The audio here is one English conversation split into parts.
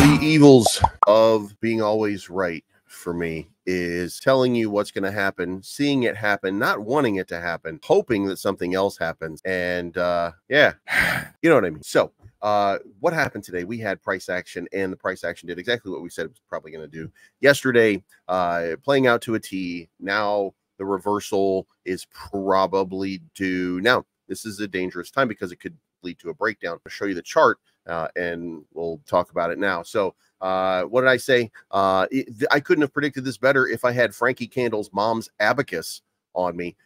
the evils of being always right for me is telling you what's going to happen, seeing it happen, not wanting it to happen, hoping that something else happens. And yeah, you know what I mean? So what happened today? We had price action, and the price action did exactly what we said it was probably going to do yesterday, playing out to a T. Now the reversal is probably due. Now, this is a dangerous time because it could lead to a breakdown. I'll show you the chart and we'll talk about it now. So what did I say? I couldn't have predicted this better if I had Frankie Candle's mom's abacus on me.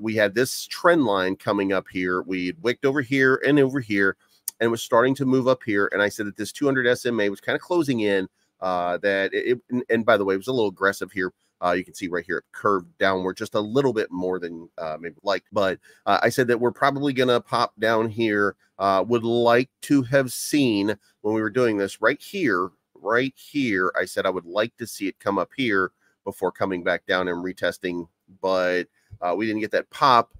We had this trend line coming up here. We wicked over here and over here, and it was starting to move up here. And I said that this 200 SMA was kind of closing in, that it, and by the way, it was a little aggressive here. You can see right here, it curved downward just a little bit more than maybe like, but I said that we're probably going to pop down here. Would like to have seen when we were doing this right here, I said I would like to see it come up here before coming back down and retesting, but we didn't get that pop.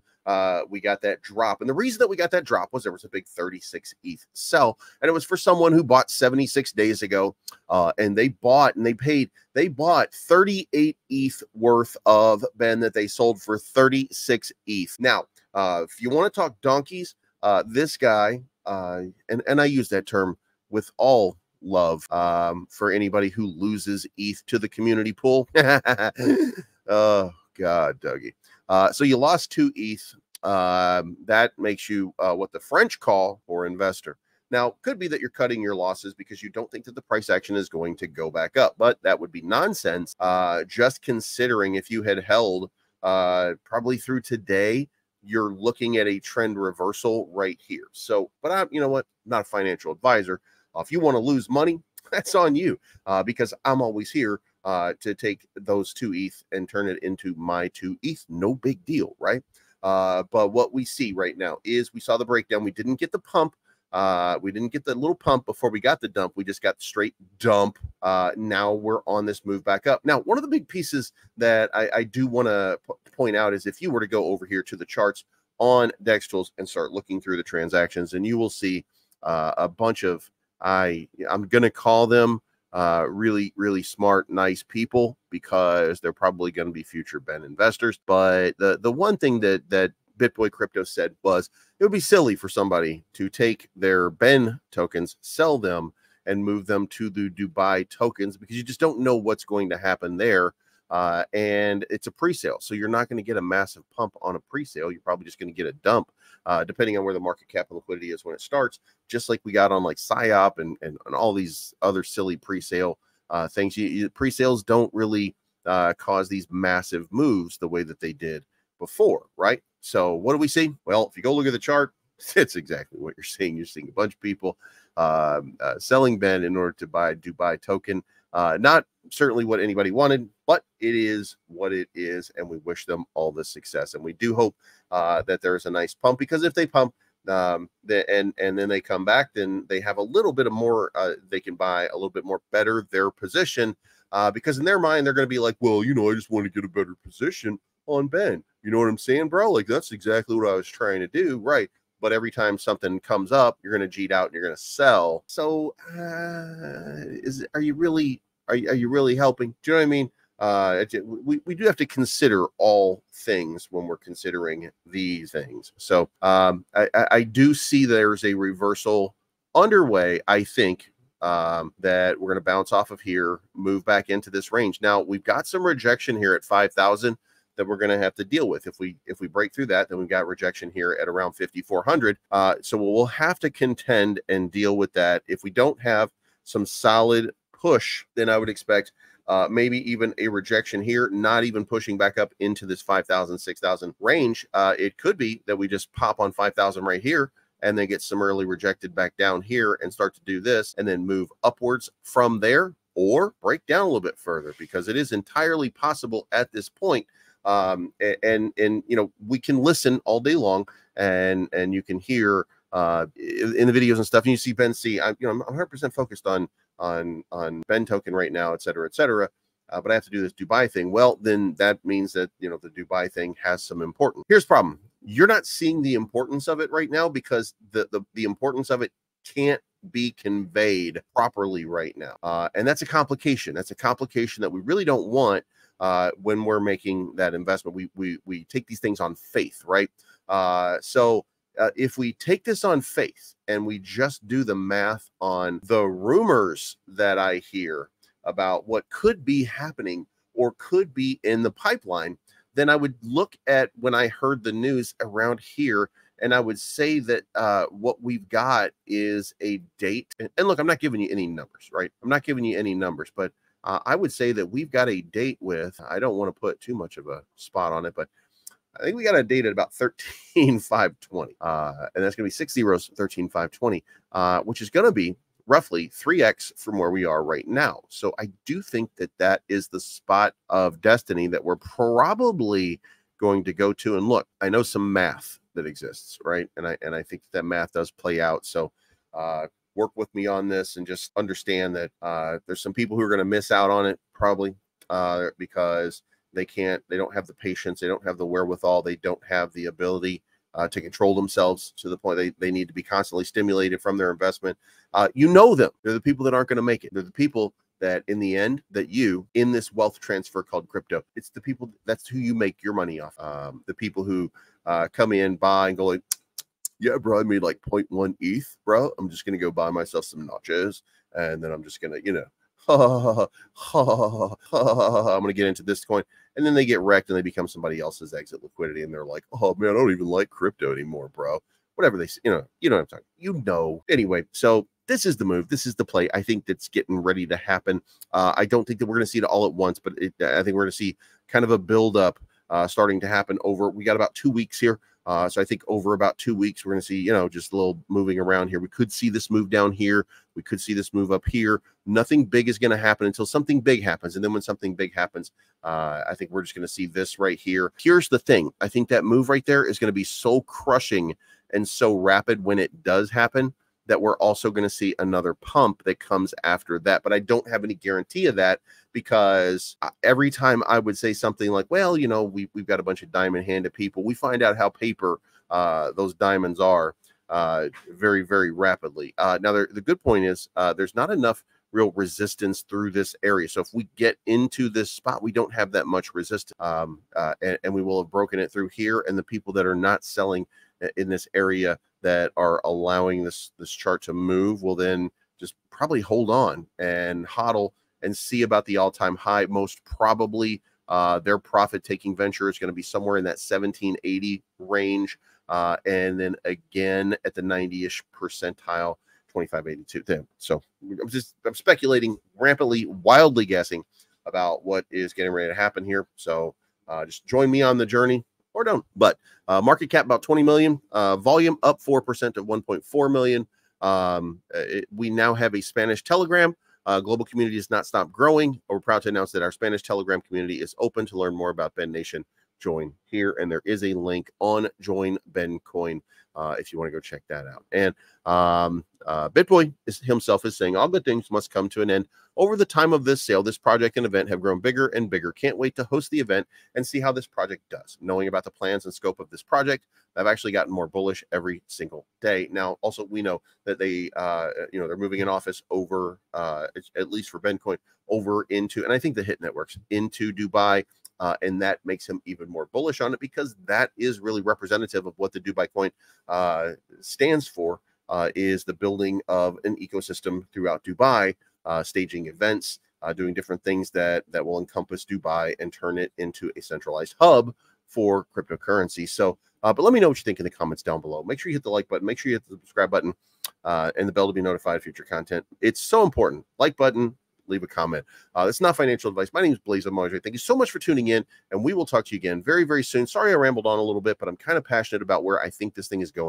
We got that drop. And the reason that we got that drop was there was a big 36 ETH sell, and it was for someone who bought 76 days ago. And they bought and they bought 38 ETH worth of Ben that they sold for 36 ETH. Now, if you want to talk donkeys, this guy, and I use that term with all love, for anybody who loses ETH to the community pool. Oh God, Dougie. So you lost 2 ETH. That makes you what the French call poor investor. Now, could be that you're cutting your losses because you don't think that the price action is going to go back up, but that would be nonsense. Just considering if you had held probably through today, you're looking at a trend reversal right here. So, but I'm, you know what? I'm not a financial advisor. If you want to lose money, that's on you, because I'm always here to take those 2 ETH and turn it into my 2 ETH. No big deal, right? But what we see right now is we saw the breakdown. We didn't get the pump. We didn't get the little pump before we got the dump. We just got straight dump. Now we're on this move back up. Now, one of the big pieces that I do want to point out is if you were to go over here to the charts on DexTools and start looking through the transactions, and you will see a bunch of, I'm going to call them really, really smart, nice people, because they're probably going to be future Ben investors. But the one thing that BitBoy Crypto said was it would be silly for somebody to take their Ben tokens, sell them, and move them to the Dubai tokens, because you just don't know what's going to happen there. And it's a pre-sale, so you're not going to get a massive pump on a pre-sale. You're probably just going to get a dump, depending on where the market cap and liquidity is when it starts, just like we got on like PSYOP and all these other silly pre-sale things. Pre-sales don't really cause these massive moves the way that they did before, right? So what do we see? Well, if you go look at the chart, it's exactly what you're seeing. You're seeing a bunch of people selling Ben in order to buy Dubai token. Not certainly what anybody wanted, but it is what it is, and we wish them all the success. And we do hope that there is a nice pump, because if they pump and then they come back, then they have a little bit of more, they can buy a little bit more, better their position, because in their mind, they're going to be like, well, you know, I just want to get a better position on Ben. You know what I'm saying, bro? Like, that's exactly what I was trying to do, right? But every time something comes up, you're going to G'd out and you're going to sell. So are you really helping? Do you know what I mean? We do have to consider all things when we're considering these things. So I do see there's a reversal underway, I think, that we're going to bounce off of here, move back into this range. Now, we've got some rejection here at 5,000. That we're going to have to deal with. If we break through that, then we've got rejection here at around 5,400. So we'll have to contend and deal with that. If we don't have some solid push, then I would expect maybe even a rejection here, not even pushing back up into this 5,000, 6,000 range. It could be that we just pop on 5,000 right here and then get summarily rejected back down here and start to do this and then move upwards from there, or break down a little bit further, because it is entirely possible at this point. And you know, we can listen all day long, and you can hear in the videos and stuff, and you see Ben C. I'm 100% focused on Ben token right now, et cetera, but I have to do this Dubai thing. Well, then that means that, you know, the Dubai thing has some importance. Here's the problem: you're not seeing the importance of it right now, because the importance of it can't be conveyed properly right now. And that's a complication. That's a complication that we really don't want when we're making that investment. We take these things on faith, right? If we take this on faith and we just do the math on the rumors that I hear about what could be happening or could be in the pipeline, then I would look at when I heard the news around here, and I would say that what we've got is a date. And look, I'm not giving you any numbers, right? I'm not giving you any numbers, but I would say that we've got a date with, I don't want to put too much of a spot on it, but I think we got a date at about 13,520, and that's going to be 6 zeros, 13,520, which is going to be roughly 3x from where we are right now. So I do think that that is the spot of destiny that we're probably going to go to. And look, I know some math that exists, right? And I think that math does play out. So work with me on this and just understand that there's some people who are going to miss out on it probably because they don't have the patience, they don't have the wherewithal, they don't have the ability to control themselves to the point they need to be constantly stimulated from their investment. You know them. They're the people that aren't going to make it. They're the people that in the end that you, in this wealth transfer called crypto, it's the people, that's who you make your money off. The people who come in, buy and go like, yeah, bro, I made like 0.1 ETH, bro. I'm just going to go buy myself some nachos and then I'm just going to, you know, I'm going to get into this coin. And then they get wrecked and they become somebody else's exit liquidity. And they're like, oh man, I don't even like crypto anymore, bro. Whatever they say, you know what I'm talking, Anyway, so this is the move. This is the play. I think that's getting ready to happen. I don't think that we're going to see it all at once, but I think we're going to see kind of a buildup starting to happen over. We got about 2 weeks here. So I think over about 2 weeks, we're going to see, just a little moving around here. We could see this move down here. We could see this move up here. Nothing big is going to happen until something big happens. And then when something big happens, I think we're just going to see this right here. Here's the thing. I think that move right there is going to be so crushing and so rapid when it does happen that we're also going to see another pump that comes after that. But I don't have any guarantee of that because every time I would say something like, well, we've got a bunch of diamond-handed people. We find out how paper those diamonds are very, very rapidly. Now, the good point is there's not enough real resistance through this area. So if we get into this spot, we don't have that much resistance. And we will have broken it through here. And the people that are not selling in this area that are allowing this chart to move will then just probably hold on and hodl and see about the all-time high. Most probably their profit-taking venture is going to be somewhere in that 1780 range. And then again at the 90-ish percentile, 2582. Then. So I'm speculating rampantly, wildly guessing about what is getting ready to happen here. So just join me on the journey. Or don't, but market cap about 20 million, volume up 4% to 1.4 million. We now have a Spanish Telegram. Global community has not stopped growing. We're proud to announce that our Spanish Telegram community is open. To learn more about Ben Nation, join here. And there is a link on Join BenCoin if you want to go check that out. And BitBoy himself is saying, all good things must come to an end. Over the time of this sale, this project and event have grown bigger and bigger. Can't wait to host the event and see how this project does. Knowing about the plans and scope of this project, I've actually gotten more bullish every single day. Now, also, we know that they, they're moving an office over, at least for BenCoin, over into, and I think the HIT Networks, into Dubai. And that makes him even more bullish on it because that is really representative of what the Dubai coin stands for, is the building of an ecosystem throughout Dubai, staging events, doing different things that will encompass Dubai and turn it into a centralized hub for cryptocurrency. So, but let me know what you think in the comments down below. Make sure you hit the like button. Make sure you hit the subscribe button and the bell to be notified of future content. It's so important. Like button. Leave a comment. That's not financial advice. My name is Blaze. I'm Andre. Thank you so much for tuning in, and we will talk to you again very, very soon. Sorry I rambled on a little bit, but I'm kind of passionate about where I think this thing is going.